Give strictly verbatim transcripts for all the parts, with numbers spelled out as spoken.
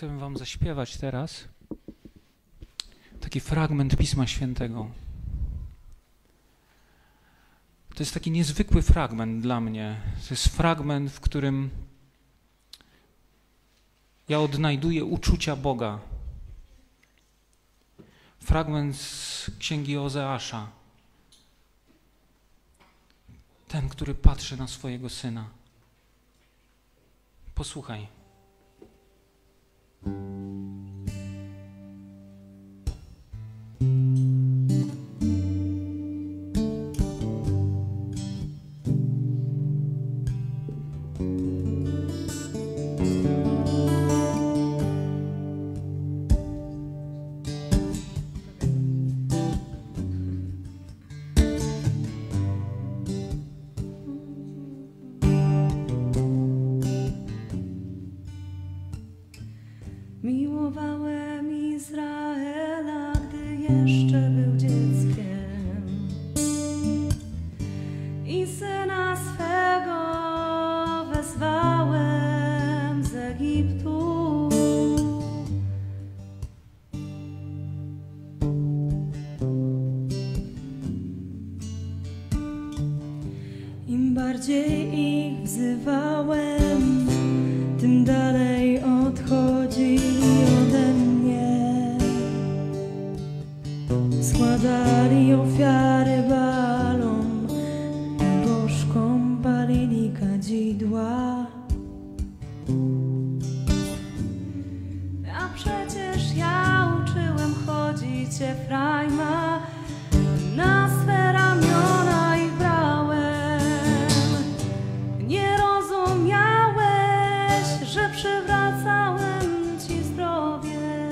Chcę wam zaśpiewać teraz taki fragment Pisma Świętego. To jest taki niezwykły fragment dla mnie. To jest fragment, w którym ja odnajduję uczucia Boga. Fragment z Księgi Ozeasza. Ten, który patrzy na swojego syna. Posłuchaj. Efraima na swe ramiona ich brałem. Nie rozumiałeś, że przywracałem ci zdrowie,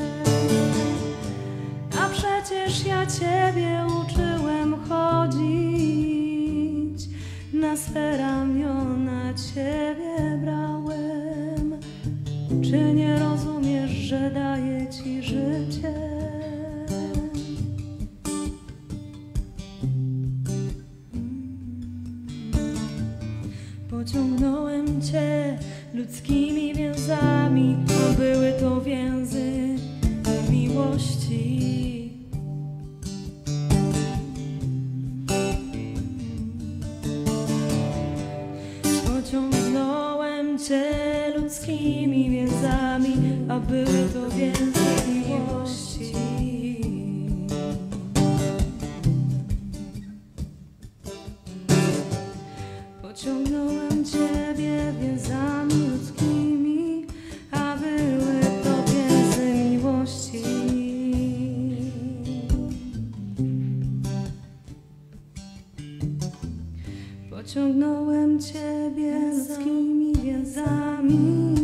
a przecież ja ciebie uczyłem chodzić. Na swe ramiona ciebie brałem. Czy nie rozumiesz, że daję ci życie? Ciągnąłem cię ludzkimi więzami, a były to więzy miłości. Pociągnąłem cię ludzkimi więzami, a były to więzy miłości. Ciągnąłem ciebie więzami ludzkimi, a były to więzy miłości. Pociągnąłem ciebie ludzkimi więzami,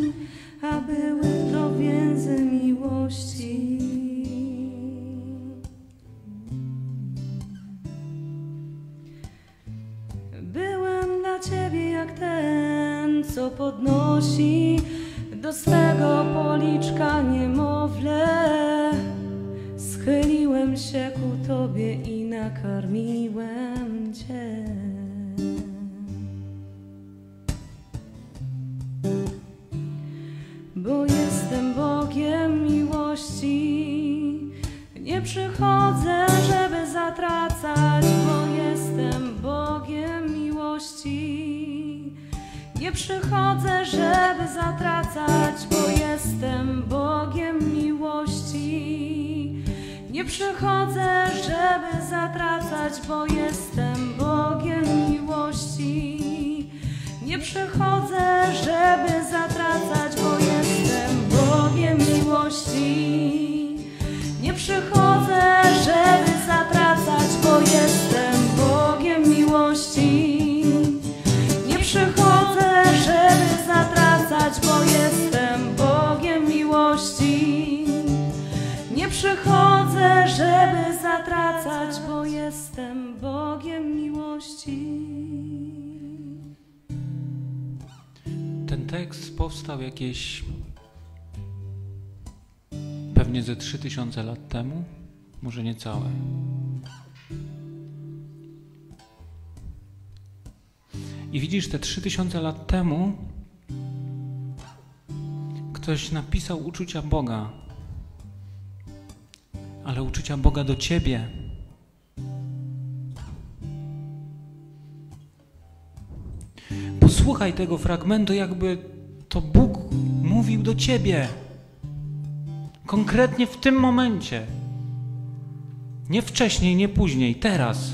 a były to więzy miłości. Ten, co podnosi do swego policzka niemowlę, schyliłem się ku tobie i nakarmiłem cię. Bo jestem Bogiem miłości, nie przychodzę, żeby zatracać, bo jestem Bogiem miłości. Nie przychodzę, żeby zatracać, bo jestem Bogiem miłości. Nie przychodzę, żeby zatracać, bo jestem Bogiem miłości. Nie przychodzę, żeby zatracać, bo jestem Bogiem miłości. Nie przychodzę, żeby zatracać, bo jestem Bogiem miłości. Nie przychodzę, żeby zatracać, bo jestem Bogiem miłości. Nie przychodzę, żeby zatracać, bo jestem Bogiem miłości. Ten tekst powstał jakieś pewnie ze trzy tysiące lat temu, może niecałe. I widzisz, te trzy tysiące lat temu ktoś napisał uczucia Boga, ale uczucia Boga do ciebie. Posłuchaj tego fragmentu, jakby to Bóg mówił do ciebie. Konkretnie w tym momencie. Nie wcześniej, nie później, teraz.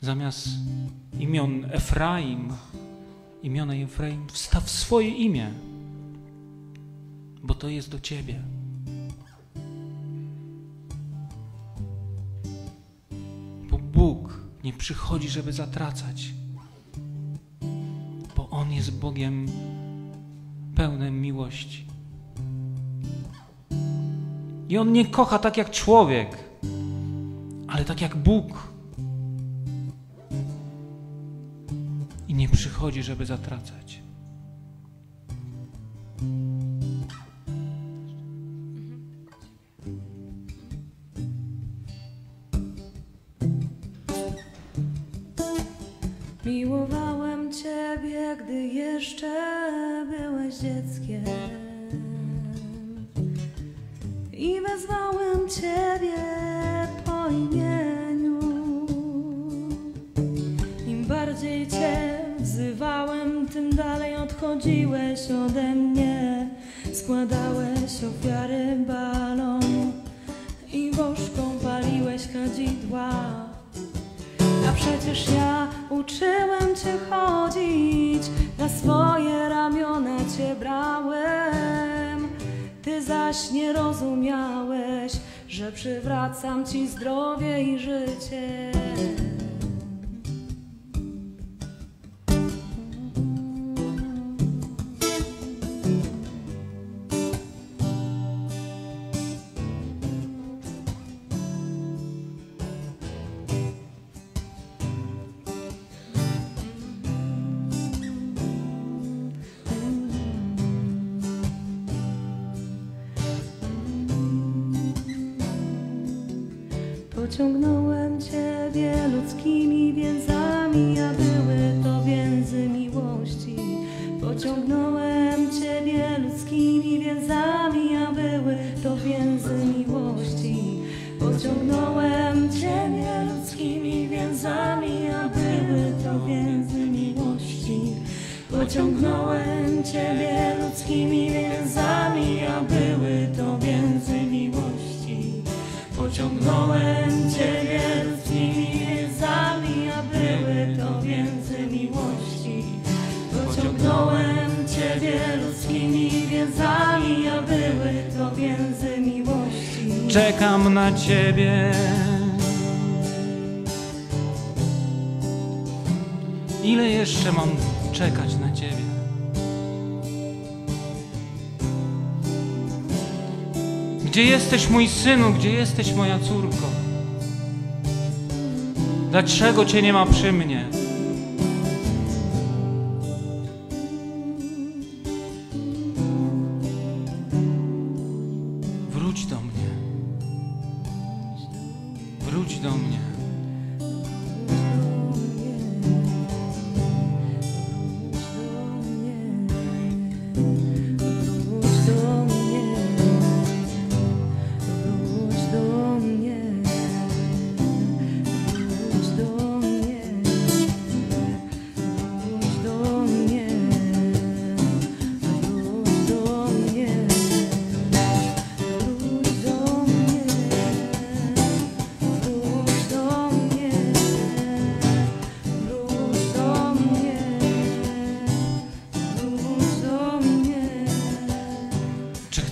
Zamiast imion Efraim, imiona Efraim, wstaw swoje imię, bo to jest do ciebie. Bo Bóg nie przychodzi, żeby zatracać, bo On jest Bogiem pełnym miłości. I On nie kocha tak jak człowiek, ale tak jak Bóg. I nie przychodzi, żeby zatracać. Miłowałem Ciebie, gdy jeszcze byłeś dzieckiem, i wezwałem Ciebie po imieniu. Im bardziej Cię wzywałem, tym dalej odchodziłeś ode mnie. Składałeś ofiary balom i bożką paliłeś kadzidła. A przecież ja uczyłem Cię chodzić, na swoje ramiona Cię brałem. Ty zaś nie rozumiałeś, że przywracam Ci zdrowie i życie. Pociągnąłem Ciebie ludzkimi więzami, a były to więzy miłości. Pociągnąłem Ciebie ludzkimi więzami, a były to więzy miłości. Pociągnąłem Ciebie ludzkimi więzami, a były to więzy miłości. Pociągnąłem Ciebie ludzkimi więzami, a były to więzy miłości. Pociągnąłem Ciebie ludzkimi więzami, a były to więzy miłości. Pociągnąłem Ciebie ludzkimi więzami, a były to więzy miłości. Czekam na Ciebie . Ile jeszcze mam czekać na Ciebie? Gdzie jesteś, mój synu? Gdzie jesteś, moja córko? Dlaczego Cię nie ma przy mnie? Wróć do mnie. Wróć do mnie.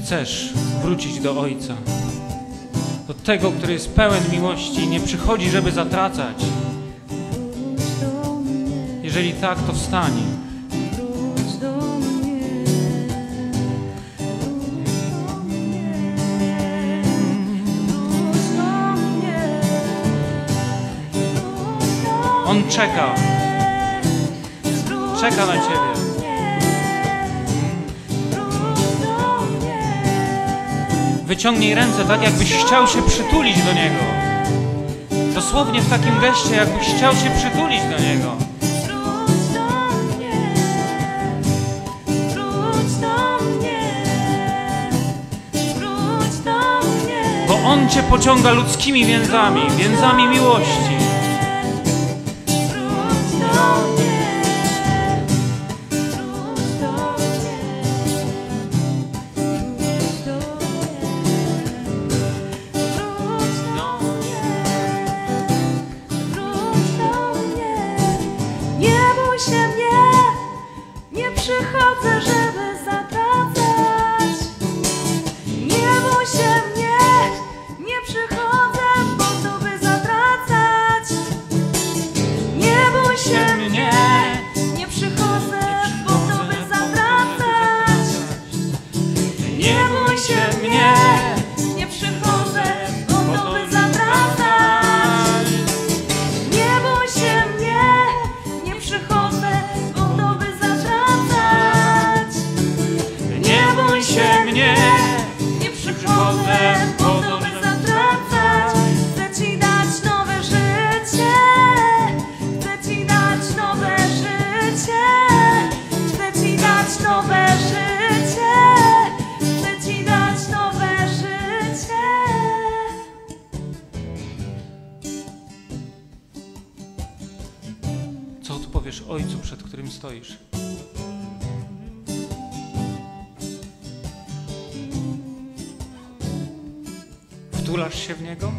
Chcesz wrócić do Ojca, do Tego, który jest pełen miłości i nie przychodzi, żeby zatracać. Jeżeli tak, to wstań. On czeka. Czeka na Ciebie. Wyciągnij ręce tak, jakbyś chciał się przytulić do Niego. Dosłownie w takim geście, jakbyś chciał się przytulić do Niego. On Cię pociąga ludzkimi więzami, więzami miłości. Wtulasz się w Niego?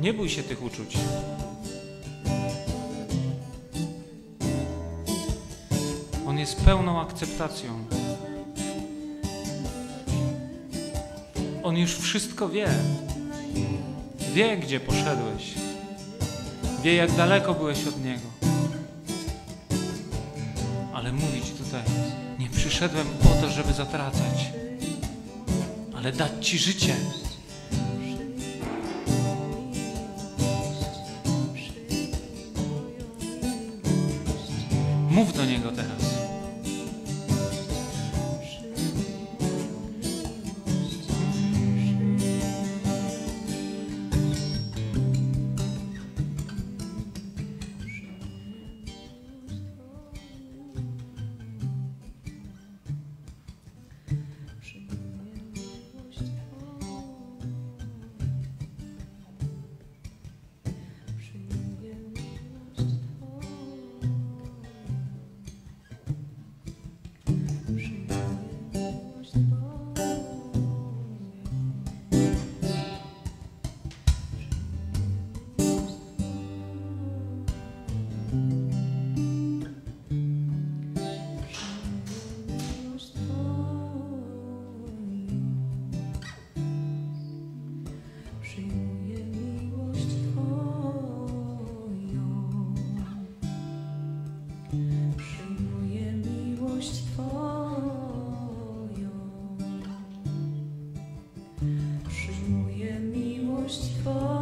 Nie bój się tych uczuć. On jest pełną akceptacją. On już wszystko wie. Wie, gdzie poszedłeś. Wie, jak daleko byłeś od Niego. Ale mówi Ci tutaj, nie przyszedłem po to, żeby zatracać, ale dać Ci życie. Mów do Niego teraz. Przyjmuję miłość Twoją.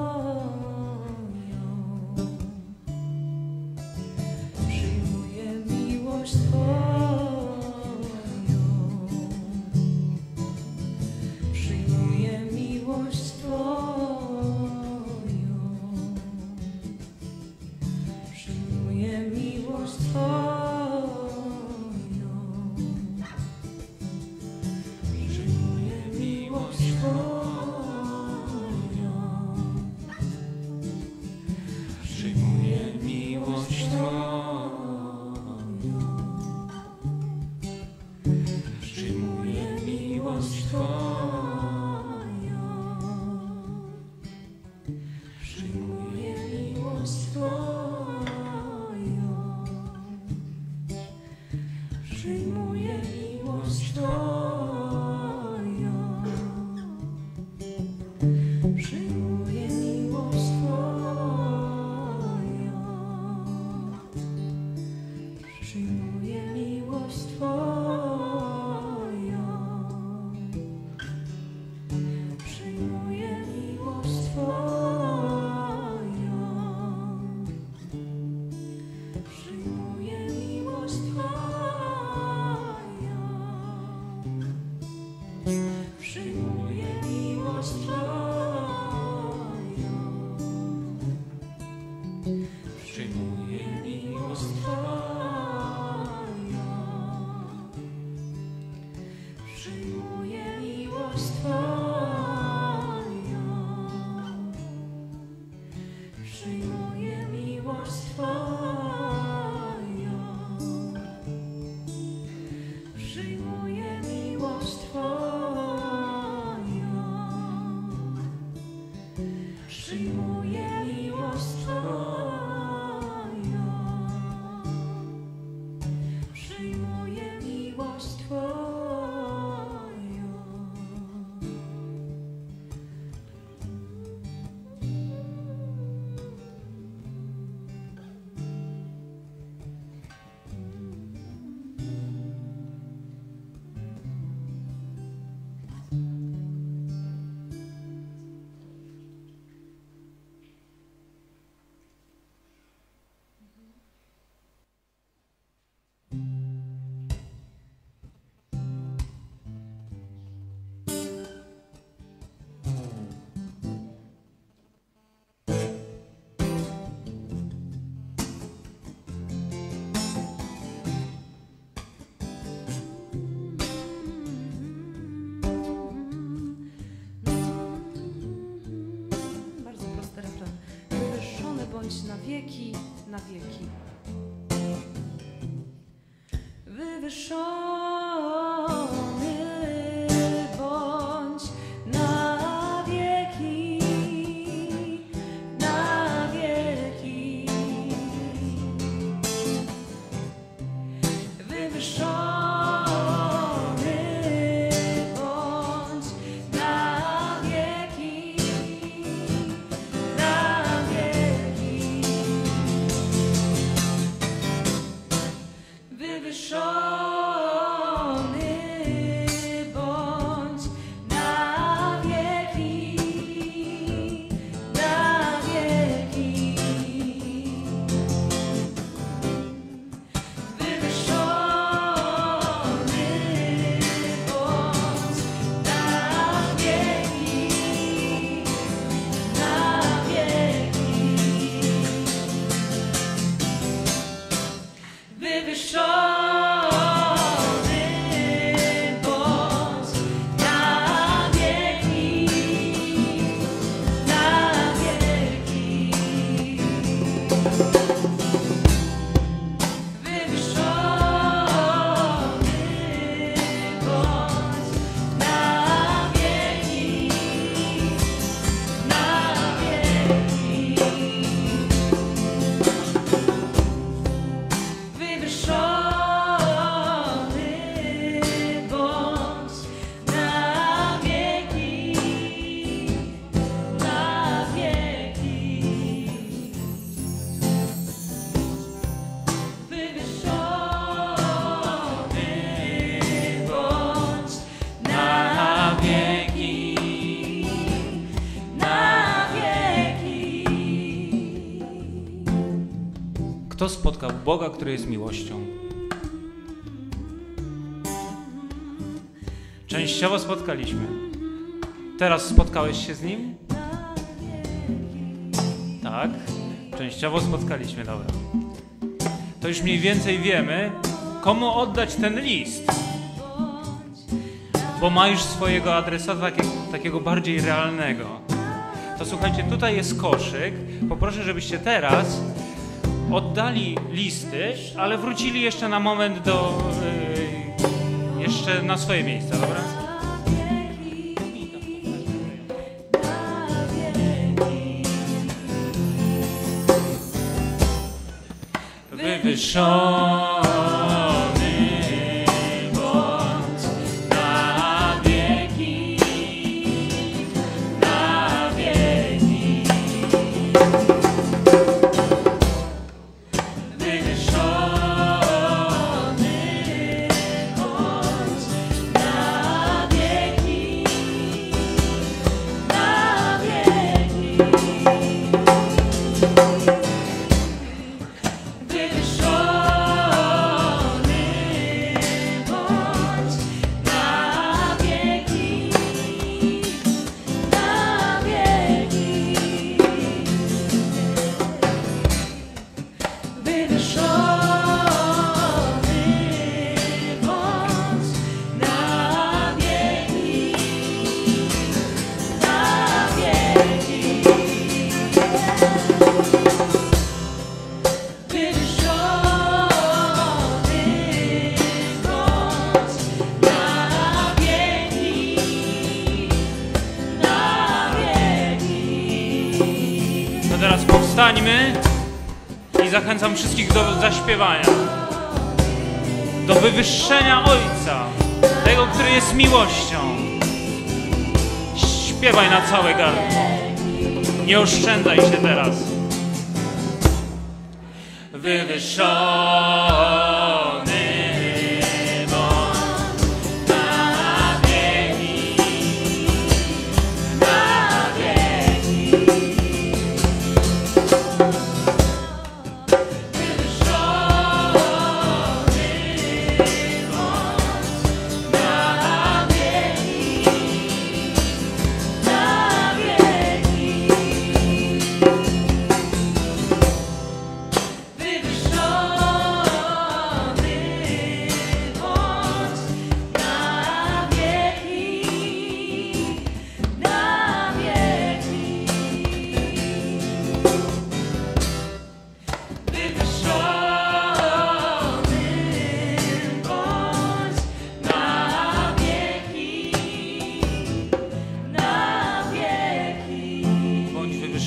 na wieki. Wywyższony bądź na wieki, na wieki. Wywyższony. Wywyższony bądź na wieki, na wieki. Wywyższony bądź na wieki, na wieki. Wywyższony. Kto spotkał Boga, który jest miłością? Częściowo spotkaliśmy. Teraz spotkałeś się z Nim? Tak, częściowo spotkaliśmy, dobra. To już mniej więcej wiemy, komu oddać ten list. Bo ma już swojego adresata, takiego, takiego bardziej realnego. To słuchajcie, tutaj jest koszyk. Poproszę, żebyście teraz oddali listy, ale wrócili jeszcze na moment do, yy, jeszcze na swoje miejsca, dobra? Wywyższony. Teraz powstańmy i zachęcam wszystkich do zaśpiewania, do wywyższenia Ojca, tego, który jest miłością. Śpiewaj na całe gardło, nie oszczędzaj się teraz. Wywyższony. Oh,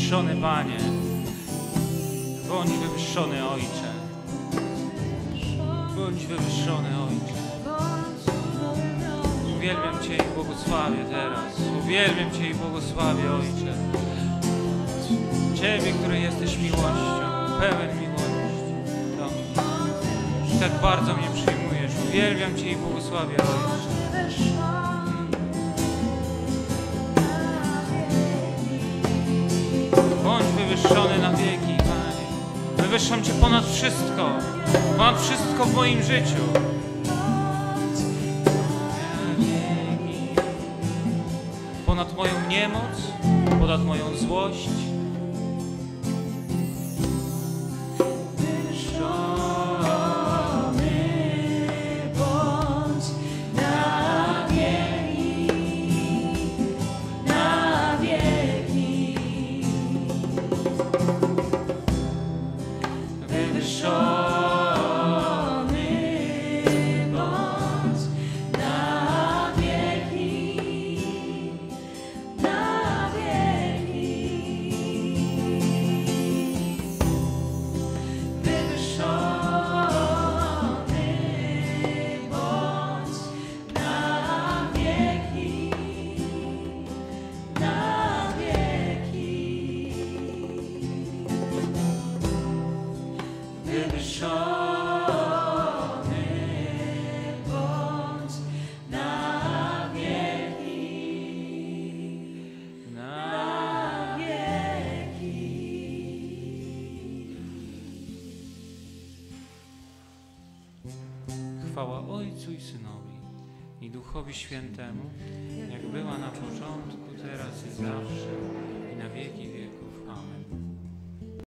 wywyższony, Panie. Bądź wywyższony, Ojcze. Bądź wywyższony, Ojcze. Uwielbiam Cię i błogosławię teraz. Uwielbiam Cię i błogosławię, Ojcze. Ciebie, który jesteś miłością, pełen miłości. No. Tak bardzo mnie przyjmujesz. Uwielbiam Cię i błogosławię, Ojcze. Bądź wywyższony na wieki, Panie. Wywyższam Cię ponad wszystko. Ponad wszystko w moim życiu. Ponad moją niemoc, ponad moją złość. Duchowi Świętemu, jak była na początku, teraz i zawsze, i na wieki wieków.